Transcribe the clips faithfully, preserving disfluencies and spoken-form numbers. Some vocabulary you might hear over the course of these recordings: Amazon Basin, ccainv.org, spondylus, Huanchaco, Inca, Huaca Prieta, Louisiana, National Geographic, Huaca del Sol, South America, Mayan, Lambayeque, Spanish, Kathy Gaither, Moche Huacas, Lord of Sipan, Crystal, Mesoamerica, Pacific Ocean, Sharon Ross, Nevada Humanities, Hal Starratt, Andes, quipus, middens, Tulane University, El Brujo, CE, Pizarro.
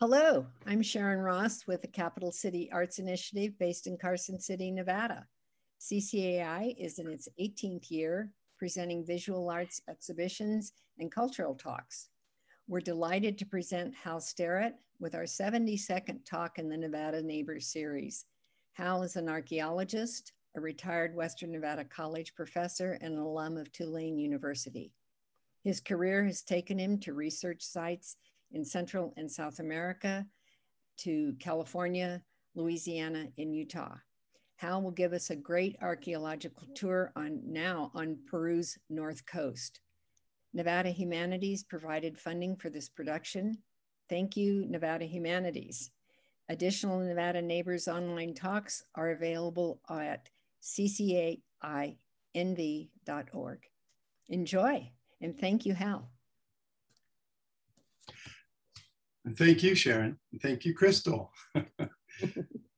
Hello, I'm Sharon Ross with the Capital City Arts Initiative based in Carson City, Nevada. C C A I is in its eighteenth year, presenting visual arts exhibitions and cultural talks. We're delighted to present Hal Starratt with our seventy-second talk in the Nevada Neighbors series. Hal is an archaeologist, a retired Western Nevada College professor, and an alum of Tulane University. His career has taken him to research sites in Central and South America, to California, Louisiana, and Utah. Hal will give us a great archaeological tour on now on Peru's North Coast. Nevada Humanities provided funding for this production. Thank you, Nevada Humanities. Additional Nevada Neighbors online talks are available at c c a i n v dot org. Enjoy, and thank you, Hal. And thank you, Sharon. And thank you, Crystal.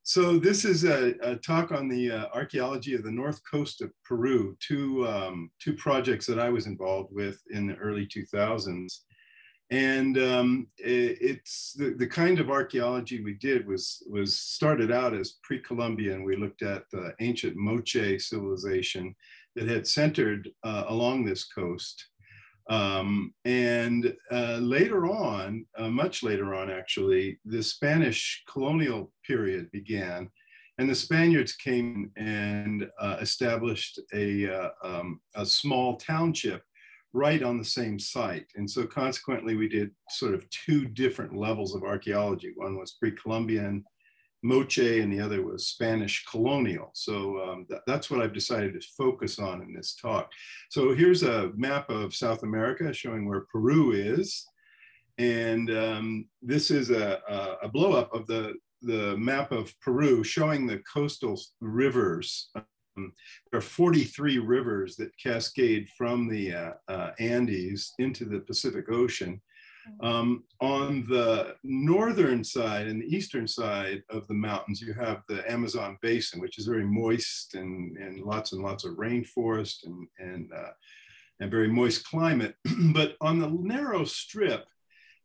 So this is a, a talk on the uh, archaeology of the north coast of Peru, two, um, two projects that I was involved with in the early two thousands. And um, it, it's the, the kind of archaeology we did was, was started out as pre-Columbian. We looked at the ancient Moche civilization that had centered uh, along this coast. Um, and uh, later on, uh, much later on actually, the Spanish colonial period began, and the Spaniards came and uh, established a, uh, um, a small township right on the same site. And so consequently, we did sort of two different levels of archaeology. One was pre-Columbian Moche and the other was Spanish colonial. So um, th that's what I've decided to focus on in this talk. So here's a map of South America showing where Peru is. And um, this is a, a, a blow up of the, the map of Peru showing the coastal rivers. Um, there are forty-three rivers that cascade from the uh, uh, Andes into the Pacific Ocean. Um, on the northern side and the eastern side of the mountains, you have the Amazon Basin, which is very moist and, and lots and lots of rainforest and, and, uh, and very moist climate. But on the narrow strip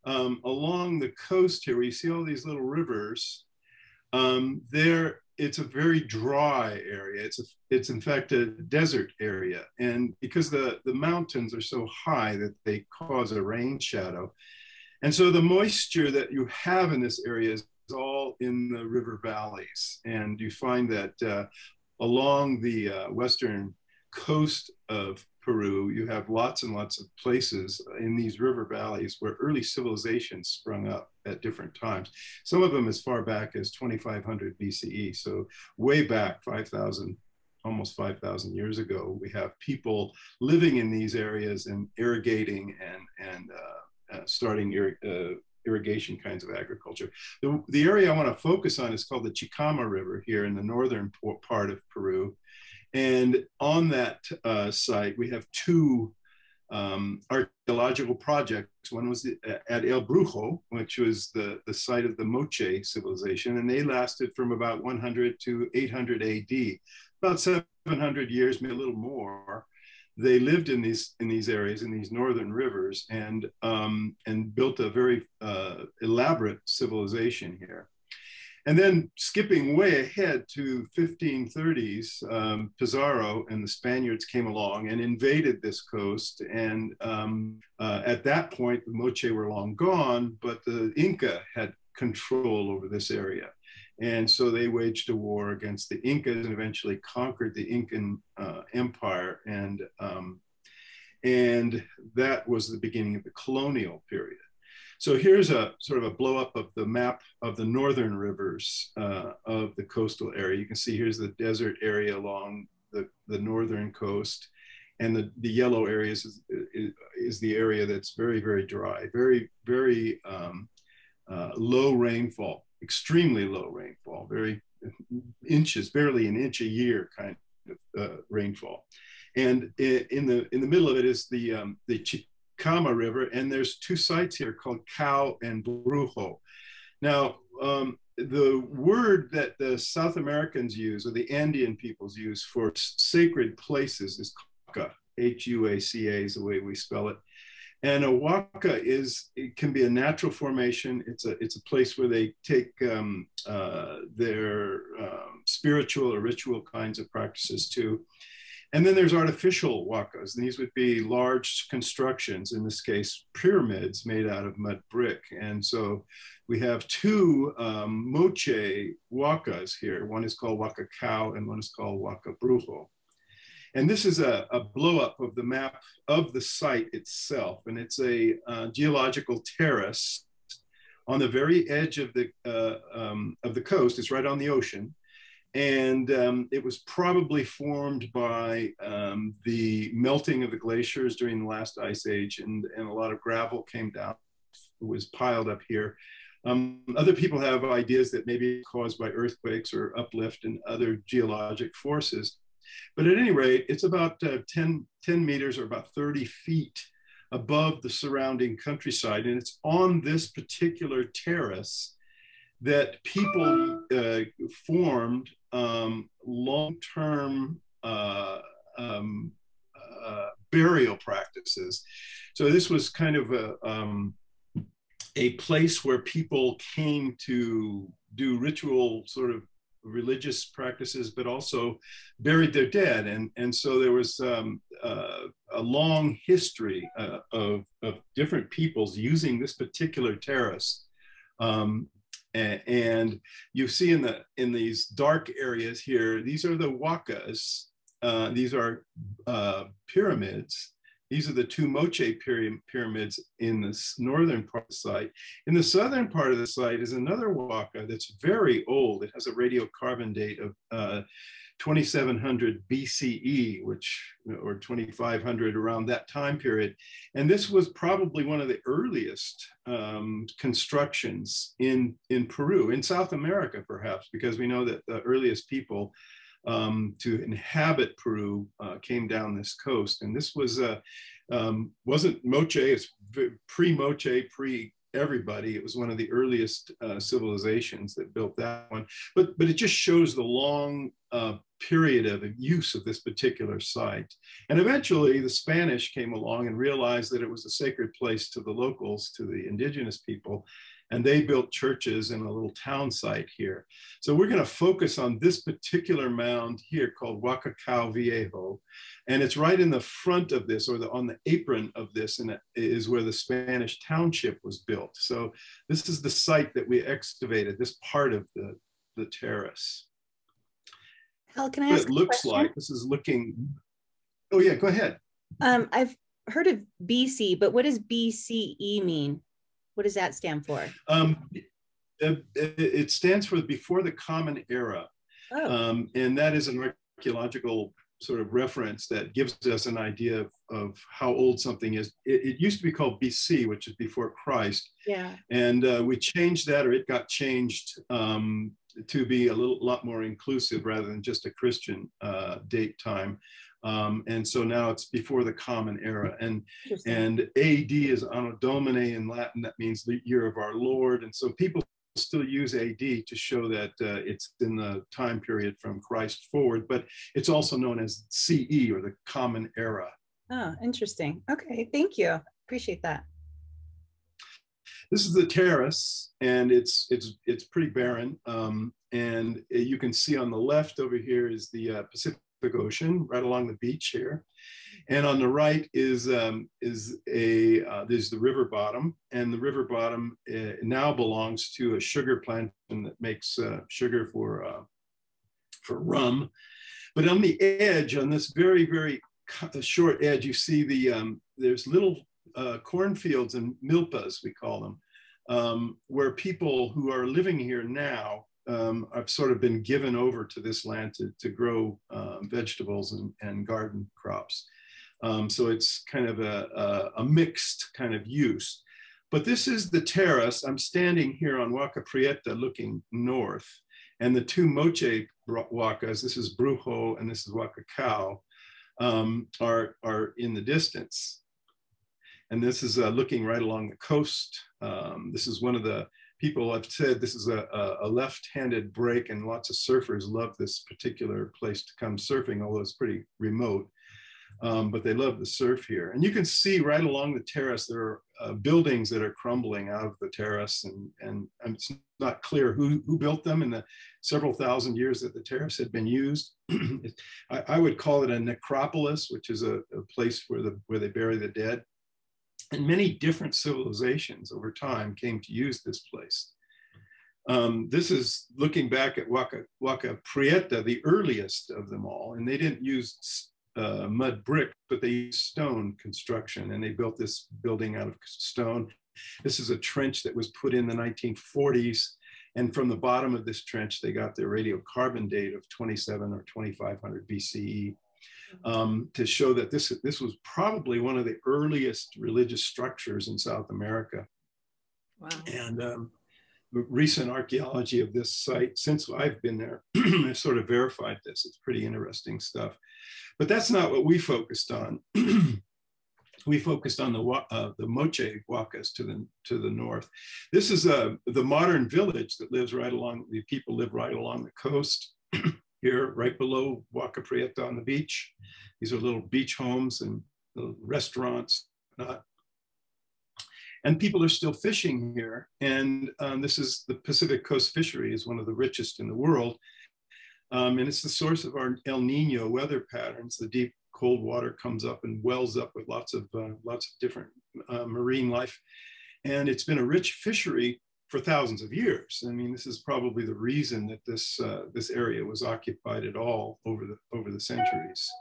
um, along the coast here, where you see all these little rivers, um, there it's a very dry area. It's, a, it's in fact a desert area. And because the, the mountains are so high that they cause a rain shadow. And so the moisture that you have in this area is all in the river valleys. And you find that uh, along the uh, western coast of Peru, you have lots and lots of places in these river valleys where early civilizations sprung up at different times. Some of them as far back as twenty-five hundred B C E. So way back five thousand, almost five thousand years ago, we have people living in these areas and irrigating and, and uh, uh, starting ir uh, irrigation kinds of agriculture. The, the area I want to focus on is called the Chicama River here in the northern part of Peru. And on that uh, site, we have two um, archaeological projects. One was the, at El Brujo, which was the, the site of the Moche civilization, and they lasted from about one hundred to eight hundred A D, about seven hundred years, maybe a little more. They lived in these in these areas, in these northern rivers, and um, and built a very uh, elaborate civilization here. And then skipping way ahead to fifteen thirties, um, Pizarro and the Spaniards came along and invaded this coast. And um, uh, at that point, the Moche were long gone, but the Inca had control over this area. And so they waged a war against the Incas and eventually conquered the Incan uh, Empire. And, um, and that was the beginning of the colonial period. So here's a sort of a blow up of the map of the northern rivers uh, of the coastal area. You can see here's the desert area along the, the northern coast, and the, the yellow areas is, is, is the area that's very, very dry, very, very um, uh, low rainfall, extremely low rainfall, very inches, barely an inch a year kind of uh, rainfall. And in the, in the middle of it is the, um, the Chicama River, and there's two sites here called Cao and Brujo. Now, um, the word that the South Americans use, or the Andean peoples use for sacred places is Huaca, H U A C A is the way we spell it. And a huaca is, it can be a natural formation. It's a, it's a place where they take um, uh, their um, spiritual or ritual kinds of practices too. And then there's artificial huacas, and these would be large constructions, in this case, pyramids made out of mud brick. And so we have two um, Moche huacas here. One is called Huaca Cao and one is called Huaca Brujo. And this is a, a blow up of the map of the site itself. And it's a uh, geological terrace on the very edge of the, uh, um, of the coast. It's right on the ocean. And um, it was probably formed by um, the melting of the glaciers during the last ice age. And, and a lot of gravel came down, it was piled up here. Um, other people have ideas that maybe it's caused by earthquakes or uplift and other geologic forces. But at any rate, it's about uh, ten meters or about thirty feet above the surrounding countryside. And it's on this particular terrace that people uh, formed um, long-term uh, um, uh, burial practices. So this was kind of a, um, a place where people came to do ritual sort of religious practices, but also buried their dead. And, and so there was um, uh, a long history uh, of, of different peoples using this particular terrace. Um, and, and you see in, the, in these dark areas here, these are the huacas. Uh, these are uh, pyramids. These are the two Moche pyramids in the northern part of the site. In the southern part of the site is another huaca that's very old. It has a radiocarbon date of uh, twenty-seven hundred B C E, which, or twenty-five hundred, around that time period. And this was probably one of the earliest um, constructions in, in Peru, in South America perhaps, because we know that the earliest people Um, to inhabit Peru uh, came down this coast. And this was, uh, um, wasn't Moche, it's pre-Moche, pre-everybody. It was one of the earliest uh, civilizations that built that one. But, but it just shows the long uh, period of use of this particular site. And eventually the Spanish came along and realized that it was a sacred place to the locals, to the indigenous people. And they built churches in a little town site here. So we're going to focus on this particular mound here called Huaca Cao Viejo. And it's right in the front of this, or the, on the apron of this, and it is where the Spanish township was built. So this is the site that we excavated, this part of the, the terrace. Hal, can I ask a question? It looks like this is looking, oh yeah, go ahead. Um, I've heard of B C, but what does B C E mean? What does that stand for? Um, it, it stands for Before the Common Era. Oh. Um, and that is an archaeological sort of reference that gives us an idea of, of how old something is. It, it used to be called B C, which is before Christ. Yeah. And uh, we changed that, or it got changed um, to be a little lot more inclusive rather than just a Christian uh, date time. Um, and so now it's Before the Common Era, and and A D is Anno Domini in Latin. That means the year of our Lord, and so people still use A D to show that uh, it's in the time period from Christ forward, but it's also known as C E, or the Common Era. Oh, interesting. Okay, thank you. Appreciate that. This is the terrace, and it's it's it's pretty barren, um, and you can see on the left over here is the uh, Pacific Ocean, right along the beach here, and on the right is um, is a uh, there's the river bottom, and the river bottom uh, now belongs to a sugar plantation that makes uh, sugar for uh, for rum. But on the edge, on this very very short edge, you see the um, there's little uh, cornfields and milpas, we call them, um, where people who are living here now. Um, I've sort of been given over to this land to, to grow um, vegetables and, and garden crops. Um, so it's kind of a, a, a mixed kind of use. But this is the terrace. I'm standing here on Huaca Prieta looking north, and the two Moche huacas, this is Brujo and this is Huaca Cao, um, are, are in the distance. And this is uh, looking right along the coast. Um, this is one of the people have said this is a, a left-handed break, and lots of surfers love this particular place to come surfing, although it's pretty remote. um, but they love the surf here. And you can see right along the terrace, there are uh, buildings that are crumbling out of the terrace, and, and, and it's not clear who, who built them in the several thousand years that the terrace had been used. I, I would call it a necropolis, which is a, a place where, the, where they bury the dead. And many different civilizations over time came to use this place. Um, this is looking back at Huaca, Huaca Prieta, the earliest of them all. And they didn't use uh, mud brick, but they used stone construction. And they built this building out of stone. This is a trench that was put in the nineteen forties. And from the bottom of this trench, they got their radiocarbon date of twenty-seven or twenty-five hundred B C E. Um, to show that this, this was probably one of the earliest religious structures in South America. Wow. And um, recent archaeology of this site, since I've been there, I've sort of verified this. It's pretty interesting stuff. But that's not what we focused on. We focused on the, uh, the Moche Huacas to the, to the north. This is uh, the modern village that lives right along, the people live right along the coast. Here, right below Huaca Prieta on the beach. These are little beach homes and little restaurants. Not. And people are still fishing here. And um, this is the Pacific Coast fishery is one of the richest in the world. Um, and it's the source of our El Nino weather patterns. The deep cold water comes up and wells up with lots of, uh, lots of different uh, marine life. And it's been a rich fishery for thousands of years. I mean, this is probably the reason that this uh, this area was occupied at all over the over the centuries.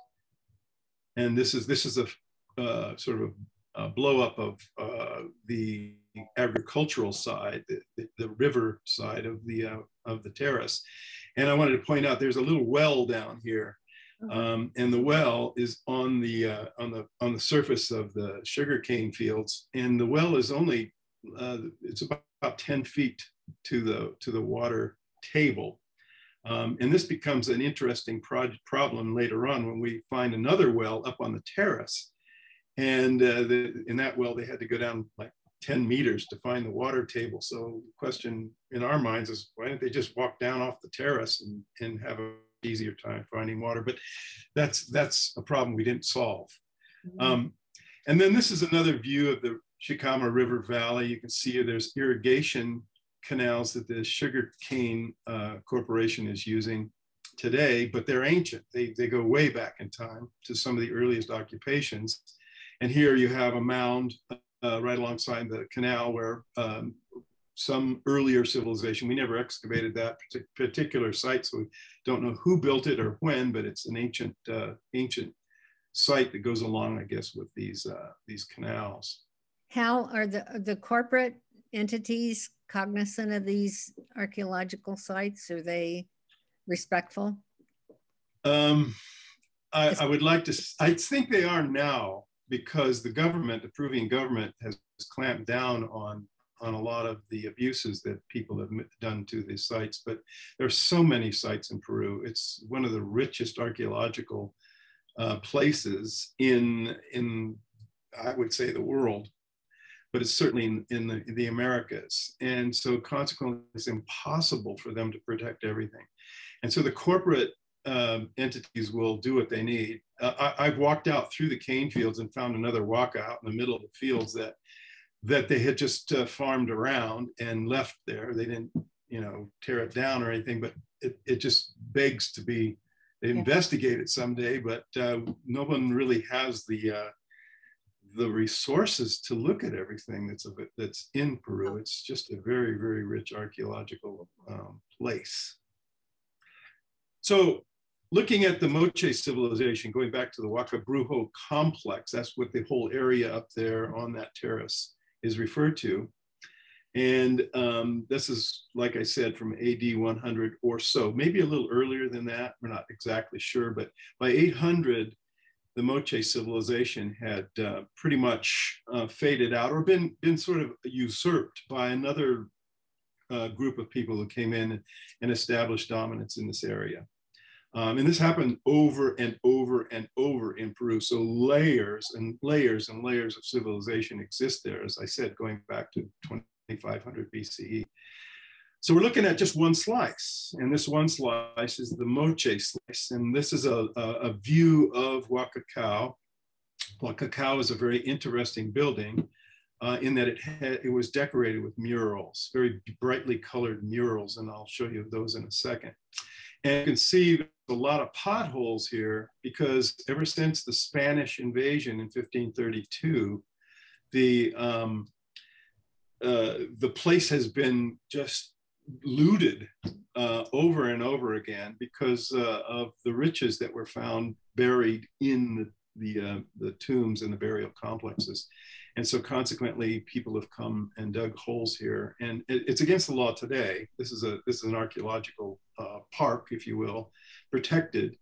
And this is this is a uh, sort of a, a blow up of uh, the agricultural side, the, the, the river side of the uh, of the terrace. And I wanted to point out there's a little well down here, um, and the well is on the uh, on the on the surface of the sugarcane fields, and the well is only uh, it's about About ten feet to the to the water table, um, and this becomes an interesting project problem later on when we find another well up on the terrace, and uh, the, in that well they had to go down like ten meters to find the water table. So the question in our minds is, why didn't they just walk down off the terrace and and have an easier time finding water? But that's that's a problem we didn't solve. Mm-hmm. um, and then this is another view of the Chicama River Valley. You can see there's irrigation canals that the Sugar Cane uh, Corporation is using today, but they're ancient. They, they go way back in time to some of the earliest occupations. And here you have a mound uh, right alongside the canal where um, some earlier civilization, we never excavated that particular site, so we don't know who built it or when, but it's an ancient, uh, ancient site that goes along, I guess, with these, uh, these canals. Hal, are the, the corporate entities cognizant of these archaeological sites? Are they respectful? Um, I, I would like to, I think they are now, because the government, the Peruvian government, has clamped down on, on a lot of the abuses that people have done to these sites. But there are so many sites in Peru. It's one of the richest archaeological uh, places in, in, I would say, the world. But it's certainly in, in, the, in the Americas. And so consequently, it's impossible for them to protect everything. And so the corporate um, entities will do what they need. Uh, I, I've walked out through the cane fields and found another huaca out in the middle of the fields that, that they had just uh, farmed around and left there. They didn't, you know, tear it down or anything, but it, it just begs to be investigated someday, but uh, no one really has the, uh, the resources to look at everything that's a bit, that's in Peru. It's just a very, very rich archaeological um, place. So looking at the Moche civilization, going back to the Huaca Brujo complex, that's what the whole area up there on that terrace is referred to. And um, this is, like I said, from A D one hundred or so, maybe a little earlier than that. We're not exactly sure, but by eight hundred, the Moche civilization had uh, pretty much uh, faded out or been, been sort of usurped by another uh, group of people who came in and established dominance in this area. Um, and this happened over and over and over in Peru. So layers and layers and layers of civilization exist there, as I said, going back to twenty-five hundred B C E. So we're looking at just one slice, and this one slice is the Moche slice, and this is a, a, a view of Huaca Cao Huaca Cao is a very interesting building uh, in that it, had, it was decorated with murals, very brightly colored murals, and I'll show you those in a second. And you can see a lot of potholes here because ever since the Spanish invasion in fifteen thirty-two, the, um, uh, the place has been just looted uh, over and over again because uh, of the riches that were found buried in the the, uh, the tombs and the burial complexes. And so consequently, people have come and dug holes here. And it, it's against the law today. This is, a, this is an archaeological uh, park, if you will, protected.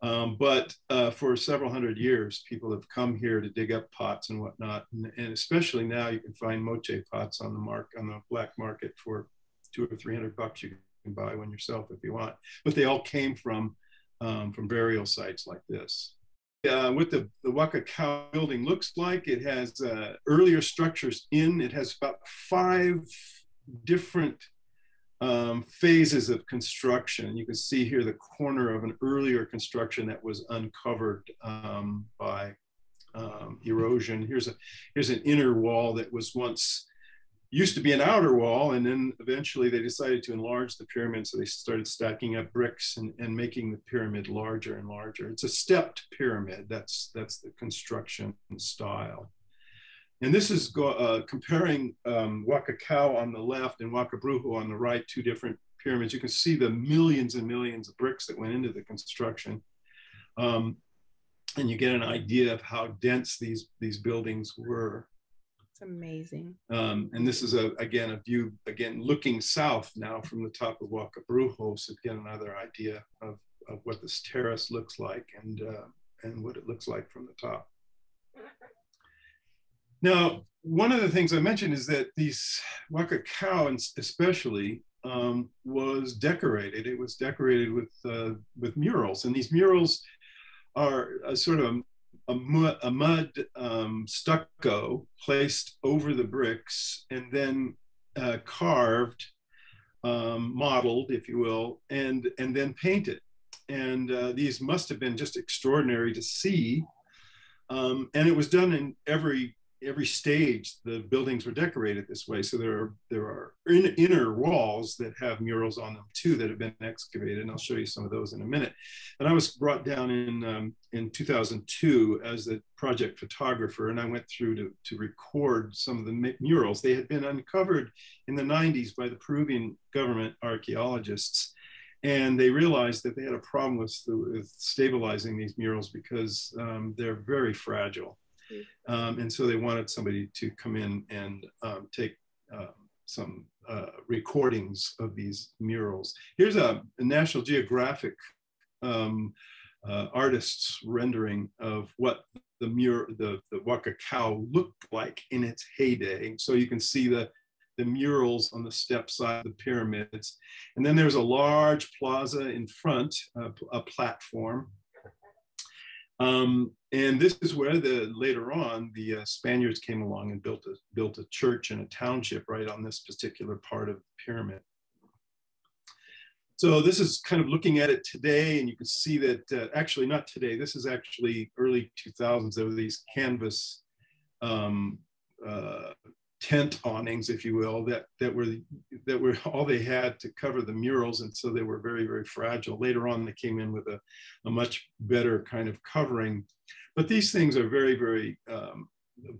Um, but uh, for several hundred years, people have come here to dig up pots and whatnot. And, and especially now you can find moche pots on the, mark, on the black market for two or three hundred bucks. You can buy one yourself if you want. But they all came from, um, from burial sites like this. Uh, what the, the Huaca Cao building looks like. It has uh, earlier structures in. It has about five different um, phases of construction. You can see here the corner of an earlier construction that was uncovered um, by um, erosion. Here's a here's an inner wall that was once used to be an outer wall, and then eventually they decided to enlarge the pyramid, so they started stacking up bricks and, and making the pyramid larger and larger. It's a stepped pyramid. That's, that's the construction style. And this is go, uh, comparing um, Huaca Cao on the left and Huaca Brujo on the right, two different pyramids. You can see the millions and millions of bricks that went into the construction. Um, and you get an idea of how dense these, these buildings were. Amazing. Um, and this is a again a view again looking south now from the top of Huaca Brujo, so get another idea of, of what this terrace looks like and uh, and what it looks like from the top. Now, one of the things I mentioned is that these Huaca Cao especially um, was decorated. It was decorated with uh, with murals, and these murals are a sort of A mud, a mud um, stucco placed over the bricks and then uh, carved, um, modeled, if you will, and, and then painted. And uh, these must have been just extraordinary to see. Um, and it was done in every, every stage. The buildings were decorated this way. So there are, there are in, inner walls that have murals on them too that have been excavated, and I'll show you some of those in a minute. And I was brought down in, um, in two thousand two as the project photographer, and I went through to, to record some of the murals. They had been uncovered in the nineties by the Peruvian government archaeologists, and they realized that they had a problem with, with stabilizing these murals because um, they're very fragile. Um, and so they wanted somebody to come in and um, take uh, some uh, recordings of these murals. Here's a, a National Geographic um, uh, artist's rendering of what the, mur the, the Huaca Cao looked like in its heyday. So you can see the, the murals on the step side of the pyramids. And then there's a large plaza in front, uh, a platform. Um, and this is where the later on the uh, Spaniards came along and built a, built a church and a township right on this particular part of the pyramid. So this is kind of looking at it today, and you can see that uh, actually not today, this is actually early two thousands. There were these canvas um, uh, tent awnings, if you will, that, that, were, that were all they had to cover the murals, and so they were very, very fragile. Later on, they came in with a, a much better kind of covering. But these things are very, very um,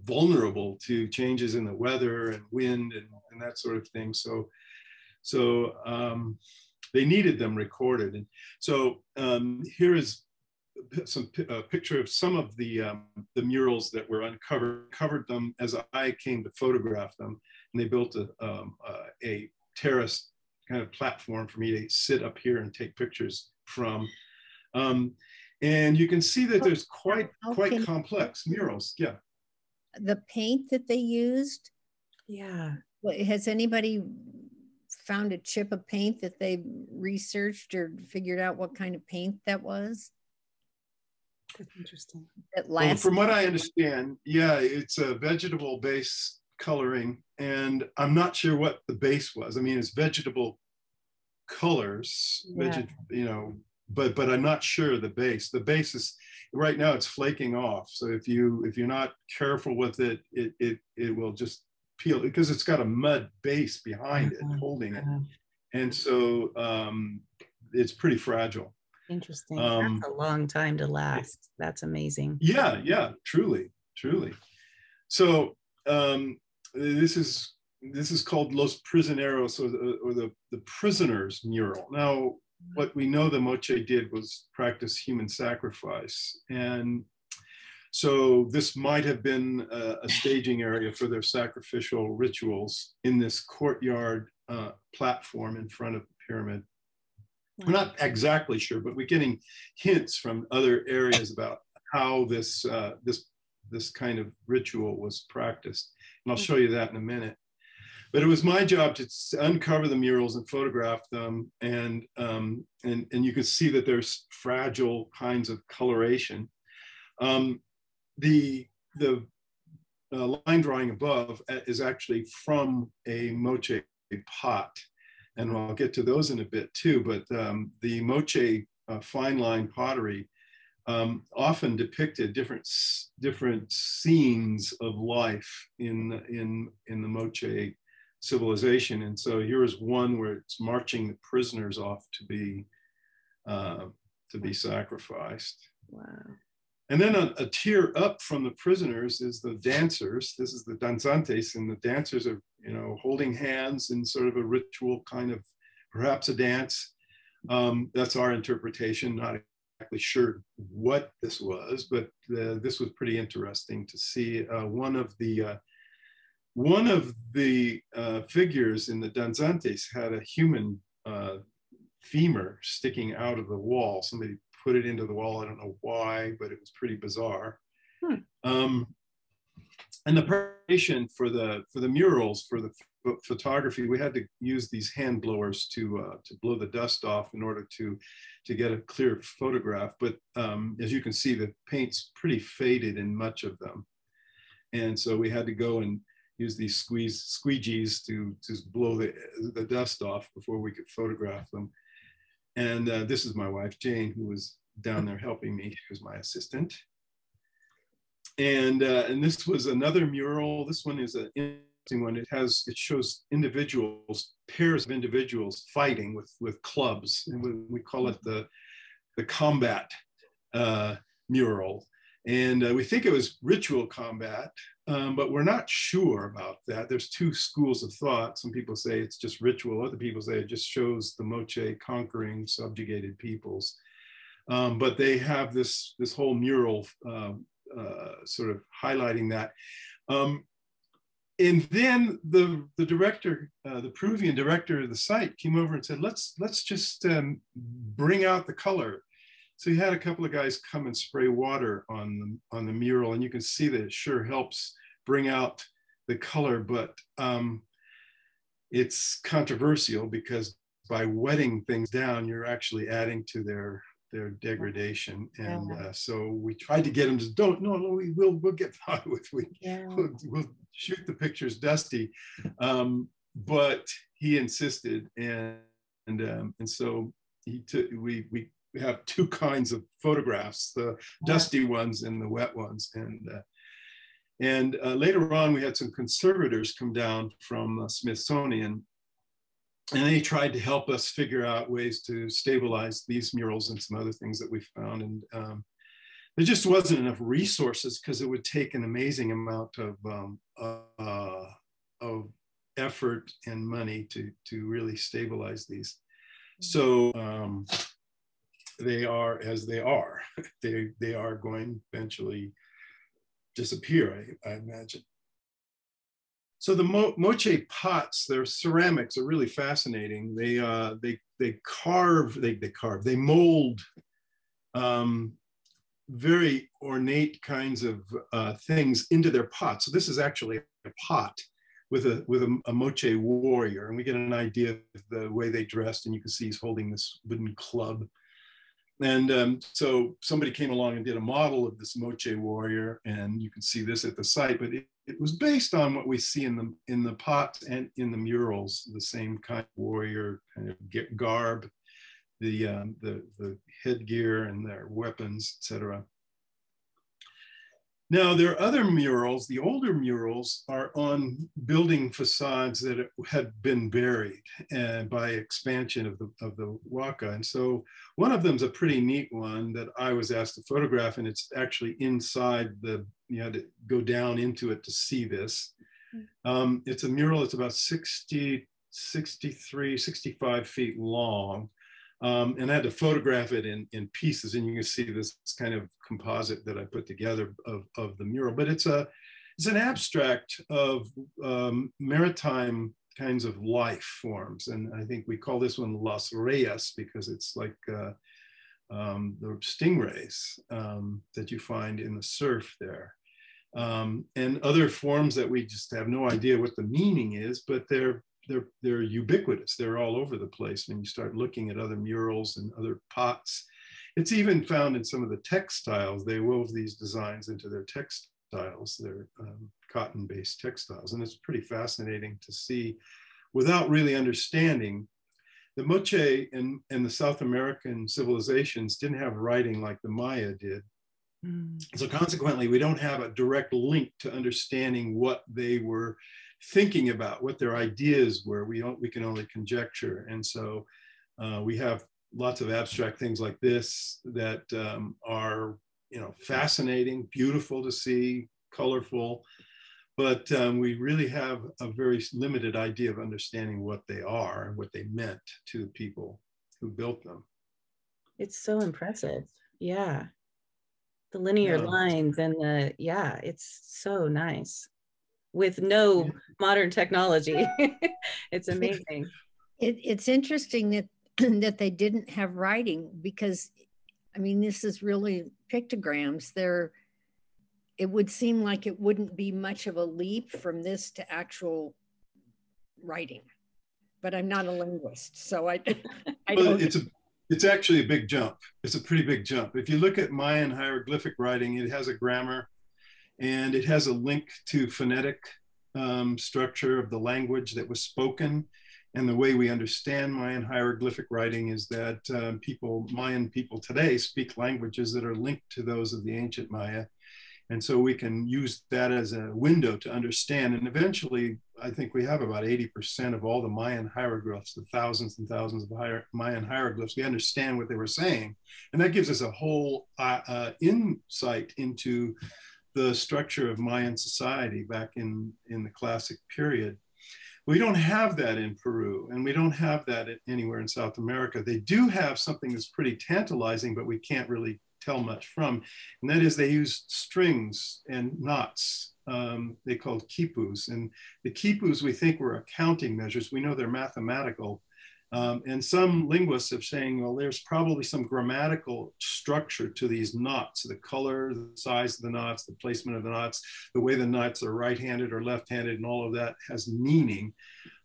vulnerable to changes in the weather and wind and, and that sort of thing. So, so um, they needed them recorded. And so um, here is some uh, picture of some of the, um, the murals that were uncovered, covered them as I came to photograph them. And they built a, um, uh, a terrace kind of platform for me to sit up here and take pictures from. Um, and you can see that there's quite, quite complex murals. Yeah. The paint that they used. Yeah. Has anybody found a chip of paint that they researched or figured out what kind of paint that was? That's interesting. Well, from what I understand, yeah, it's a vegetable base coloring, and I'm not sure what the base was. I mean, it's vegetable colors, yeah. veget you know, but but I'm not sure the base. The base is right now it's flaking off. So if you if you're not careful with it, it it it will just peel, because it's got a mud base behind it, mm-hmm. holding it, and so um, it's pretty fragile. Interesting. Um, That's a long time to last. That's amazing. Yeah, yeah, truly, truly. So um, this is this is called Los Prisioneros, or the, or the the prisoners mural. Now, what we know the Moche did was practice human sacrifice, and so this might have been a, a staging area for their sacrificial rituals in this courtyard uh, platform in front of the pyramid. Wow. We're not exactly sure, but we're getting hints from other areas about how this uh, this this kind of ritual was practiced, and I'll show you that in a minute. But it was my job to uncover the murals and photograph them, and um, and and you can see that there's fragile kinds of coloration. Um, the the uh, line drawing above is actually from a Moche pot, and I'll get to those in a bit too. But um, the Moche uh, fine line pottery um, often depicted different different scenes of life in in in the Moche civilization. And so here is one where it's marching the prisoners off to be uh, to be sacrificed. Wow. And then a, a tier up from the prisoners is the dancers. This is the danzantes, and the dancers are, you know, holding hands in sort of a ritual kind of, perhaps a dance. Um, that's our interpretation, not exactly sure what this was, but uh, this was pretty interesting to see. Uh, one of the uh, One of the uh, figures in the Danzantes had a human uh, femur sticking out of the wall. Somebody put it into the wall. I don't know why, but it was pretty bizarre. Hmm. Um, and the preparation for the for the murals, for the photography, we had to use these hand blowers to uh, to blow the dust off in order to to get a clear photograph. But um, as you can see, the paint's pretty faded in much of them, and so we had to go and use these squeeze squeegees to just blow the, the dust off before we could photograph them. And uh, this is my wife, Jane, who was down there helping me. She was my assistant. And, uh, and this was another mural. This one is an interesting one. It has, it shows individuals, pairs of individuals fighting with, with clubs. And we, we call it the, the combat uh, mural. And uh, we think it was ritual combat, um, but we're not sure about that. There's two schools of thought. Some people say it's just ritual. Other people say it just shows the Moche conquering subjugated peoples. Um, but they have this, this whole mural um, uh, sort of highlighting that. Um, and then the, the director, uh, the Peruvian director of the site came over and said, let's, let's just um, bring out the color. So he had a couple of guys come and spray water on the, on the mural, and you can see that it sure helps bring out the color, but um, it's controversial because by wetting things down, you're actually adding to their, their degradation. And yeah. uh, so we tried to get them to don't, no, no, we will, we'll get by with, we, yeah. we'll, we'll shoot the pictures dusty. Um, but he insisted, and, and, um, and so he took, we, we, we have two kinds of photographs, the dusty ones and the wet ones. And uh, and uh, later on, we had some conservators come down from the Smithsonian, and they tried to help us figure out ways to stabilize these murals and some other things that we found. And um, there just wasn't enough resources, because it would take an amazing amount of, um, uh, of effort and money to, to really stabilize these. So, um, they are as they are. They, they are going eventually disappear, I, I imagine. So the Mo Moche pots, their ceramics are really fascinating. They, uh, they, they carve, they, they carve, they mold um, very ornate kinds of uh, things into their pots. So this is actually a pot with a with a, a Moche warrior. And we get an idea of the way they dressed, and you can see he's holding this wooden club. And um, so somebody came along and did a model of this Moche warrior, and you can see this at the site, but it, it was based on what we see in the, in the pots and in the murals, the same kind of warrior kind of garb, the, um, the, the headgear and their weapons, et cetera. Now, there are other murals. The older murals are on building facades that had been buried and by expansion of the, of the Huaca. And so one of them is a pretty neat one that I was asked to photograph, and it's actually inside the, you had to go down into it to see this. Um, it's a mural, it's about sixty, sixty-three, sixty-five feet long. Um, and I had to photograph it in, in pieces, and you can see this kind of composite that I put together of, of the mural. But it's a it's an abstract of um, maritime kinds of life forms, and I think we call this one Las Reyes because it's like uh, um, the stingrays um, that you find in the surf there, um, and other forms that we just have no idea what the meaning is, but they're They're, they're ubiquitous. They're all over the place when you start looking at other murals and other pots. It's even found in some of the textiles. They wove these designs into their textiles, their um, cotton-based textiles. And it's pretty fascinating to see without really understanding. The Moche and, and the South American civilizations didn't have writing like the Maya did. Mm. So consequently, we don't have a direct link to understanding what they were thinking about, what their ideas were. We don't, we can only conjecture. And so uh, we have lots of abstract things like this that um, are, you know, fascinating, beautiful to see, colorful, but um, we really have a very limited idea of understanding what they are and what they meant to the people who built them. It's so impressive. Yeah. The linear yeah. lines and the, yeah, it's so nice. With no yeah. modern technology. It's amazing. It, it's interesting that, that they didn't have writing because, I mean, this is really pictograms. They're, it would seem like it wouldn't be much of a leap from this to actual writing, but I'm not a linguist, so I, I well, don't. It's a, it's actually a big jump. It's a pretty big jump. If you look at Mayan hieroglyphic writing, it has a grammar, and it has a link to phonetic um, structure of the language that was spoken. And the way we understand Mayan hieroglyphic writing is that um, people, Mayan people today speak languages that are linked to those of the ancient Maya. And so we can use that as a window to understand. And eventually, I think we have about eighty percent of all the Mayan hieroglyphs, the thousands and thousands of hier Mayan hieroglyphs, we understand what they were saying. And that gives us a whole uh, uh, insight into the structure of Mayan society back in, in the classic period. We don't have that in Peru, and we don't have that anywhere in South America. They do have something that's pretty tantalizing, but we can't really tell much from, and that is they used strings and knots. Um, they called quipus, and the quipus we think were accounting measures. We know they're mathematical. Um, and some linguists are saying, well, there's probably some grammatical structure to these knots, the color, the size of the knots, the placement of the knots, the way the knots are right-handed or left-handed, and all of that has meaning.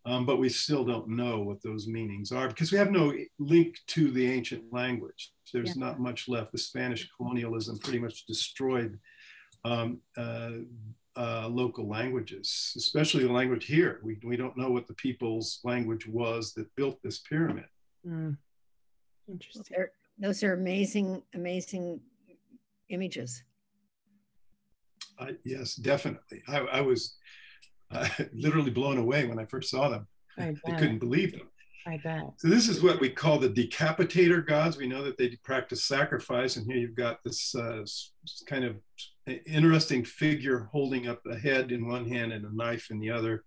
Um, but we still don't know what those meanings are because we have no link to the ancient language. There's yeah. not much left. The Spanish colonialism pretty much destroyed um, uh, Uh, local languages, especially the language here. We, we don't know what the people's language was that built this pyramid. Mm. Interesting. Those are, those are amazing, amazing images. Uh, yes, definitely. I, I was uh, literally blown away when I first saw them. I, I couldn't believe them. I bet. So this is what we call the decapitator gods. We know that they practice sacrifice, and here you've got this uh, kind of interesting figure holding up a head in one hand and a knife in the other.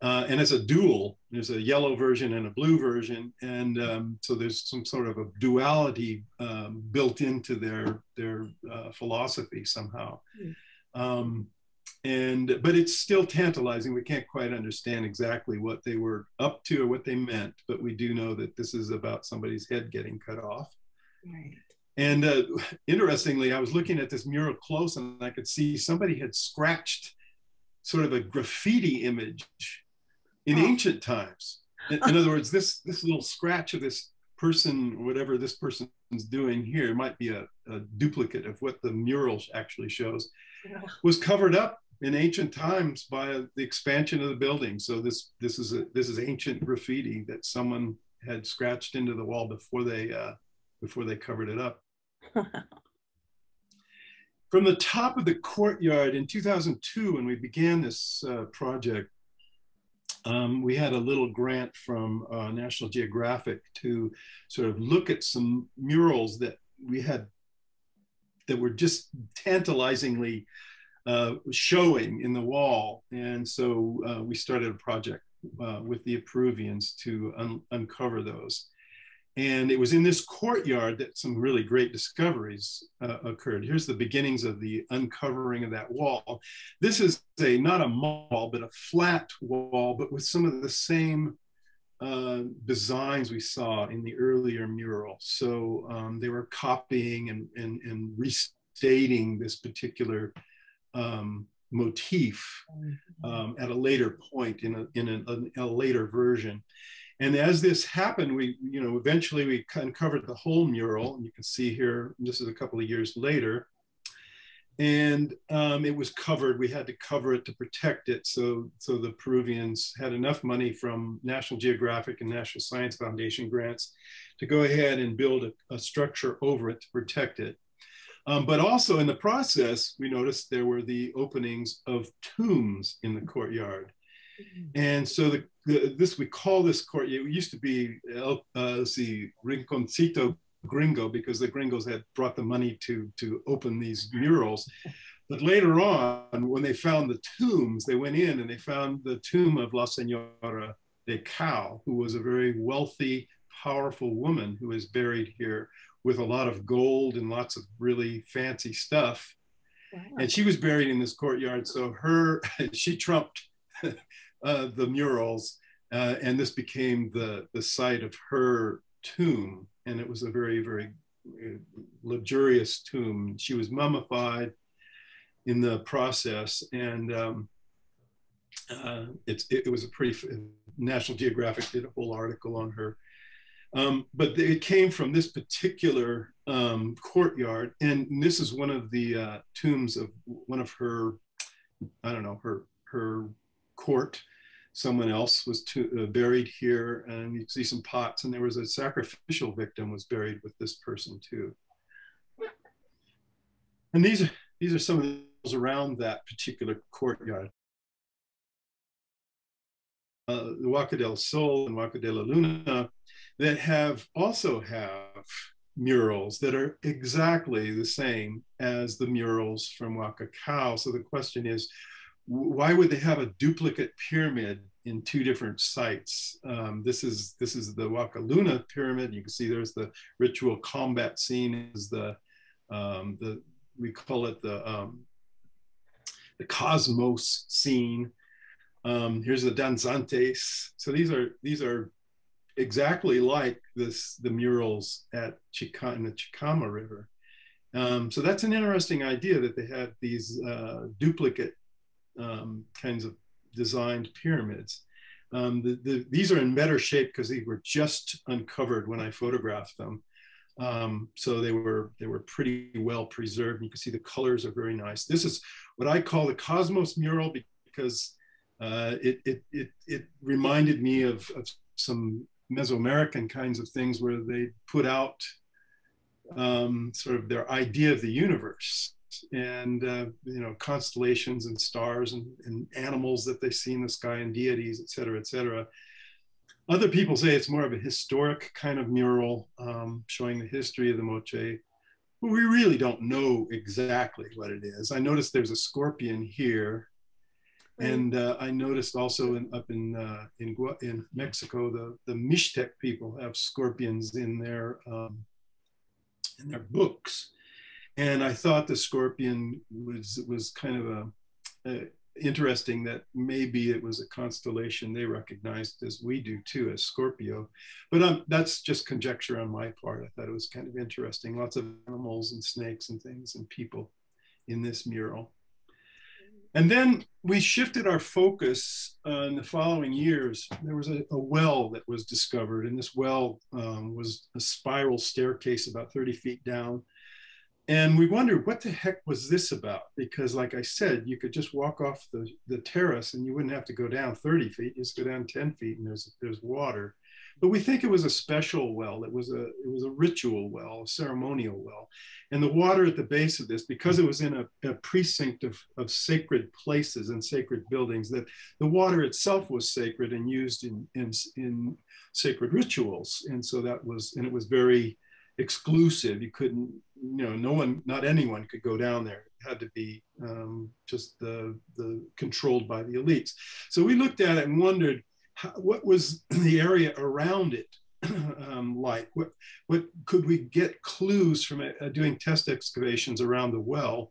Uh, and it's a dual. There's a yellow version and a blue version, and um, so there's some sort of a duality um, built into their their uh, philosophy somehow. Mm. Um, And, but it's still tantalizing. We can't quite understand exactly what they were up to or what they meant, but we do know that this is about somebody's head getting cut off. Right. And uh, interestingly, I was looking at this mural close, and I could see somebody had scratched sort of a graffiti image in oh. ancient times. In, in other words, this, this little scratch of this person, whatever this person is doing here, might be a, a duplicate of what the mural actually shows, yeah. was covered up in ancient times by the expansion of the building. So this this is a this is ancient graffiti that someone had scratched into the wall before they uh, before they covered it up. From the top of the courtyard in two thousand two, when we began this uh, project, um, we had a little grant from uh, National Geographic to sort of look at some murals that we had that were just tantalizingly uh, showing in the wall. And so uh, we started a project uh, with the Peruvians to un uncover those. And it was in this courtyard that some really great discoveries uh, occurred. Here's the beginnings of the uncovering of that wall. This is a, not a mall, but a flat wall, but with some of the same uh, designs we saw in the earlier mural. So um, they were copying and, and, and restating this particular um, motif um, at a later point in a, in a, in a later version. And as this happened, we, you know, eventually we uncovered the whole mural, and you can see here, this is a couple of years later, and um, it was covered. We had to cover it to protect it. So, so the Peruvians had enough money from National Geographic and National Science Foundation grants to go ahead and build a, a structure over it to protect it. Um, but also in the process, we noticed there were the openings of tombs in the courtyard. And so the, the, this, we call this courtyard, it used to be, El, uh, let's see, Rinconcito Gringo, because the gringos had brought the money to, to open these murals. But later on, when they found the tombs, they went in and they found the tomb of La Señora de Cao, who was a very wealthy, powerful woman who is buried here with a lot of gold and lots of really fancy stuff. Wow. And she was buried in this courtyard. So her, she trumped Uh, the murals, uh, and this became the, the site of her tomb. And it was a very, very luxurious tomb. She was mummified in the process, and um, uh, it, it was a pretty, National Geographic did a whole article on her. Um, but it came from this particular um, courtyard, and this is one of the uh, tombs of one of her, I don't know, her, her court. Someone else was to, uh, buried here, and you see some pots, and there was a sacrificial victim was buried with this person too. And these are, these are some of the things around that particular courtyard. Uh, the Huaca del Sol and Huaca de la Luna that have also have murals that are exactly the same as the murals from Huaca Cao. So the question is, why would they have a duplicate pyramid in two different sites? Um, this is this is the Huaca Luna pyramid. You can see there's the ritual combat scene. Is the um, the we call it the um, the cosmos scene. Um, here's the Danzantes. So these are these are exactly like this the murals at Chica, in the Chicama River. Um, so that's an interesting idea that they have these uh, duplicate Um, kinds of designed pyramids. Um, the, the, these are in better shape because these were just uncovered when I photographed them. Um, so they were, they were pretty well preserved. You can see the colors are very nice. This is what I call the Cosmos mural because uh, it, it, it, it reminded me of, of some Mesoamerican kinds of things where they put out um, sort of their idea of the universe. And uh, you know, constellations and stars and, and animals that they see in the sky and deities, et cetera, et cetera. Other people say it's more of a historic kind of mural um, showing the history of the Moche, but we really don't know exactly what it is. I noticed there's a scorpion here, and uh, I noticed also in, up in uh, in, in Mexico, the the Mixtec people have scorpions in their um, in their books. And I thought the scorpion was, was kind of a, a interesting that maybe it was a constellation they recognized as we do too, as Scorpio. But um, that's just conjecture on my part. I thought it was kind of interesting. Lots of animals and snakes and things and people in this mural. And then we shifted our focus uh, in the following years. There was a, a well that was discovered, and this well um, was a spiral staircase about thirty feet down. And we wondered, what the heck was this about? Because like I said, you could just walk off the, the terrace and you wouldn't have to go down thirty feet, you just go down ten feet and there's, there's water. But we think it was a special well. It was a, it was a ritual well, a ceremonial well. And the water at the base of this, because it was in a, a precinct of, of sacred places and sacred buildings, that the water itself was sacred and used in, in, in sacred rituals. And so that was, and it was very exclusive. You couldn't, you know, no one, not anyone could go down there. It had to be um, just the, the controlled by the elites. So we looked at it and wondered, how, what was the area around it um, like? What, what could we get clues from uh, doing test excavations around the well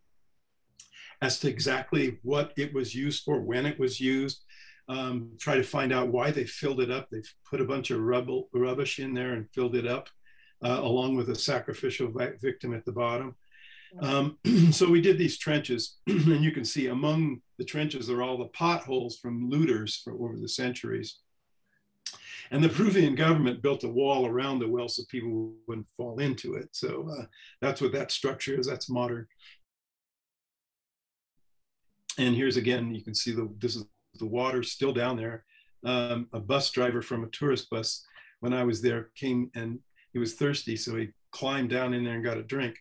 as to exactly what it was used for, when it was used, um, try to find out why they filled it up. They put a bunch of rubble, rubbish in there and filled it up, uh, along with a sacrificial victim at the bottom. Um, so we did these trenches, and you can see among the trenches are all the potholes from looters for over the centuries. And the Peruvian government built a wall around the well so people wouldn't fall into it. So uh, that's what that structure is. That's modern. And here's again, you can see the, this is the water still down there. Um, a bus driver from a tourist bus, when I was there, came and he was thirsty, so he climbed down in there and got a drink.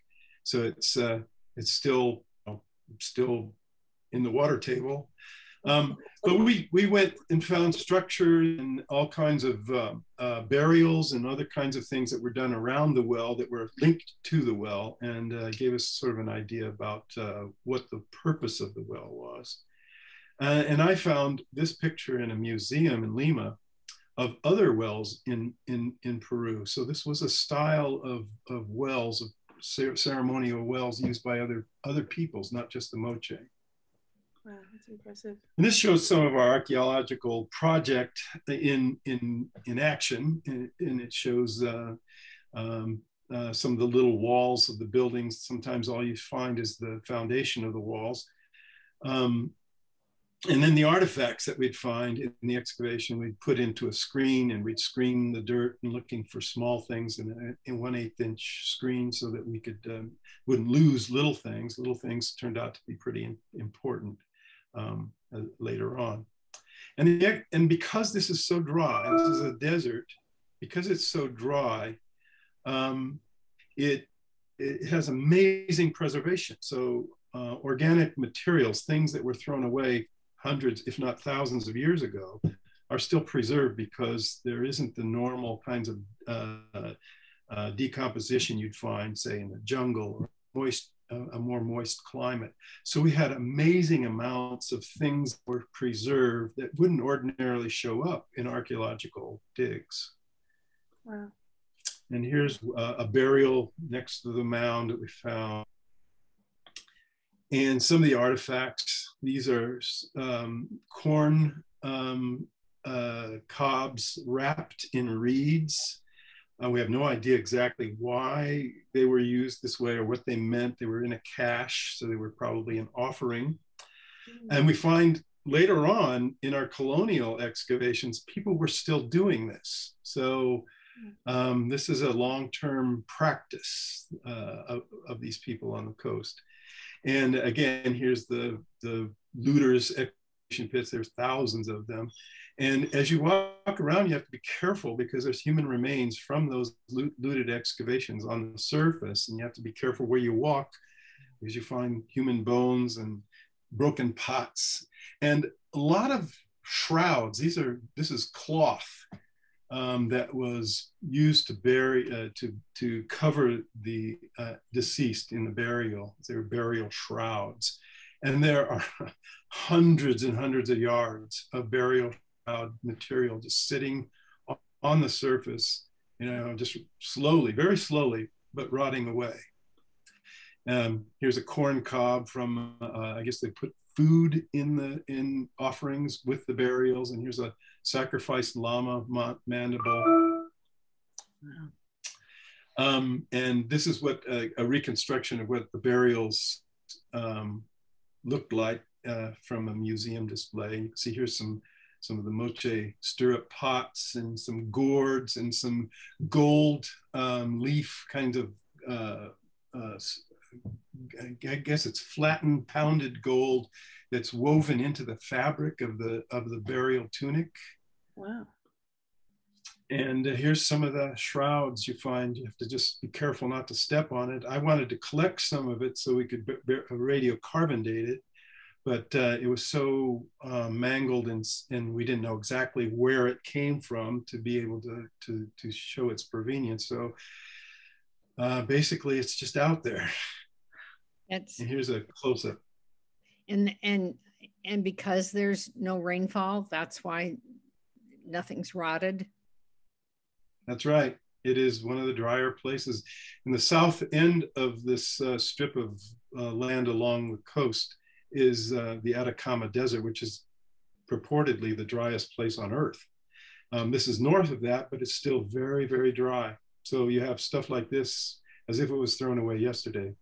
So it's uh, it's still still in the water table, um, but we we went and found structures and all kinds of uh, uh, burials and other kinds of things that were done around the well that were linked to the well, and uh, gave us sort of an idea about uh, what the purpose of the well was. Uh, and I found this picture in a museum in Lima of other wells in in in Peru. So this was a style of of wells of ceremonial wells used by other other peoples, not just the Moche. Wow, that's impressive. And this shows some of our archaeological project in in in action, and, and it shows uh, um, uh, some of the little walls of the buildings. Sometimes all you find is the foundation of the walls, um, and then the artifacts that we'd find in the excavation we'd put into a screen, and we'd screen the dirt and looking for small things in, in one eighth inch screen so that we could um, wouldn't lose little things. Little things turned out to be pretty important um, uh, later on. And, the, and because this is so dry, this is a desert, because it's so dry, um, it, it has amazing preservation. So uh, organic materials, things that were thrown away hundreds, if not thousands of years ago, are still preserved because there isn't the normal kinds of uh, uh, decomposition you'd find, say, in the jungle or moist, uh, a more moist climate. So we had amazing amounts of things that were preserved that wouldn't ordinarily show up in archaeological digs. Wow. And here's uh, a burial next to the mound that we found. And some of the artifacts, these are um, corn um, uh, cobs wrapped in reeds. Uh, we have no idea exactly why they were used this way or what they meant. They were in a cache, so they were probably an offering. And we find later on in our colonial excavations, people were still doing this. So um, this is a long-term practice uh, of, of these people on the coast. And again, here's the, the looters' excavation pits. There's thousands of them. And as you walk around, you have to be careful because there's human remains from those loot, looted excavations on the surface. And you have to be careful where you walk because you find human bones and broken pots. And a lot of shrouds, these are, this is cloth um, that was used to bury, uh, to, to cover the uh, deceased in the burial. They were burial shrouds. And there are hundreds and hundreds of yards of burial shroud material just sitting on the surface, you know, just slowly, very slowly, but rotting away. Um, here's a corn cob from, uh, I guess they put food in the in offerings with the burials. And here's a sacrificed llama mandible. Wow. Um, and this is what a, a reconstruction of what the burials um, looked like uh, from a museum display. You can see here's some, some of the Moche stirrup pots and some gourds and some gold um, leaf kind of, uh, uh, I guess it's flattened, pounded gold that's woven into the fabric of the, of the burial tunic. Wow. And uh, here's some of the shrouds you find. You have to just be careful not to step on it. I wanted to collect some of it so we could radiocarbon date it, but uh, it was so uh, mangled and, and we didn't know exactly where it came from to be able to, to, to show its provenience. So uh, basically it's just out there. That's, and here's a close-up. And, and, and because there's no rainfall, that's why nothing's rotted. That's right. It is one of the drier places. In the south end of this uh, strip of uh, land along the coast is uh, the Atacama Desert, which is purportedly the driest place on Earth. Um, this is north of that, but it's still very, very dry. So you have stuff like this as if it was thrown away yesterday.